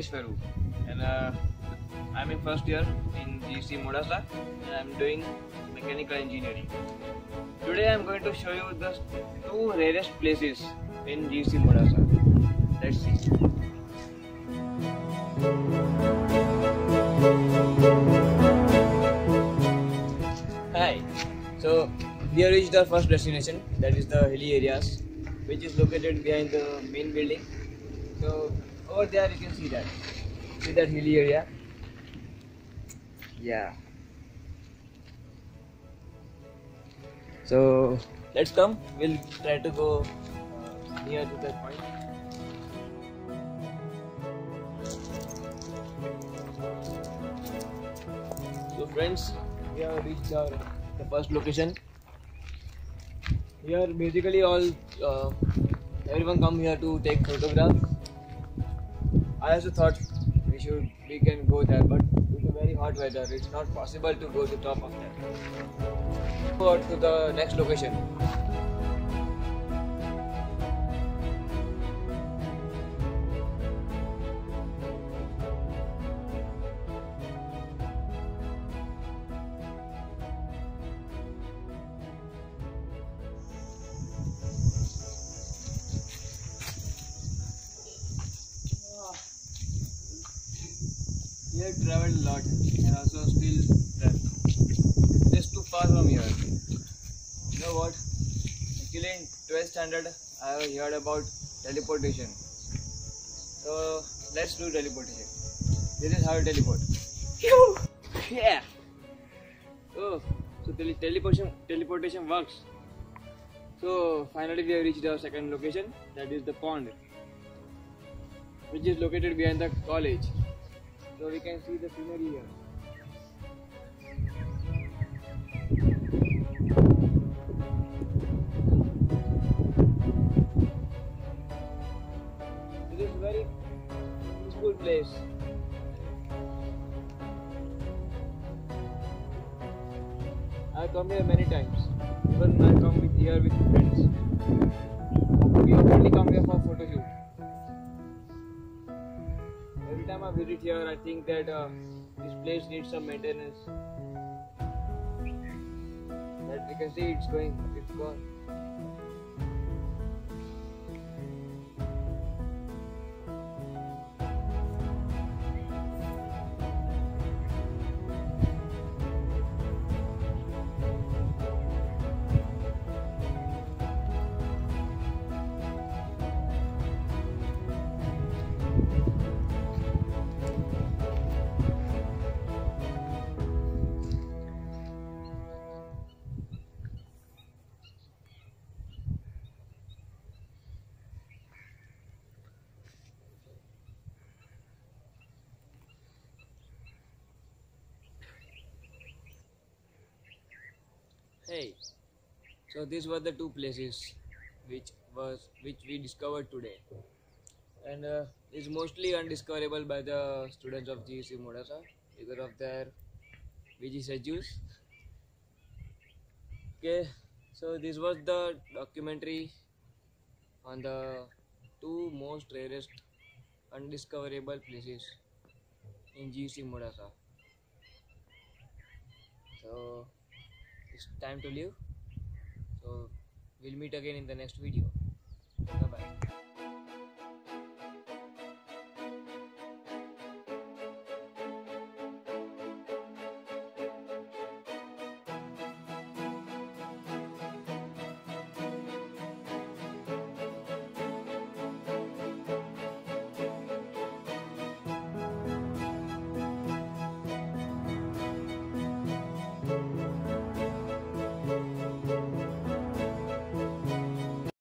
Suresh Faroo, and I'm in first year in GEC Modasa, and I'm doing mechanical engineering. Today I'm going to show you the two rarest places in GEC Modasa. Let's see. Hi. So we have reached our first destination, that is the hilly areas, which is located behind the main building. So over there you can see that hilly area. Yeah. So let's come. We'll try to go near to that point. So friends, we have reached the first location. Here basically everyone come here to take photographs. I also thought we can go there, but it's a very hot weather. It's not possible to go to the top of that. Go to the next location. We have travelled a lot and also still trapped. It's too far from here. You know what? Actually in 12th standard I have heard about teleportation. So let's do teleportation. This is how you teleport. Yeah. Oh, so teleportation works. So finally we have reached our second location, that is the pond, which is located behind the college. So we can see the scenery here. It is a very peaceful place. I come here many times. Even I come here with friends. We only come here for photo shoot. Every time I visit here, I think that this place needs some maintenance. But you can see it's gone. Hey, so these were the two places which we discovered today, and it's mostly undiscoverable by the students of GEC Modasa because of their busy schedules. Okay, so this was the documentary on the two most rarest undiscoverable places in GEC Modasa. So it's time to leave, so we'll meet again in the next video. Bye bye.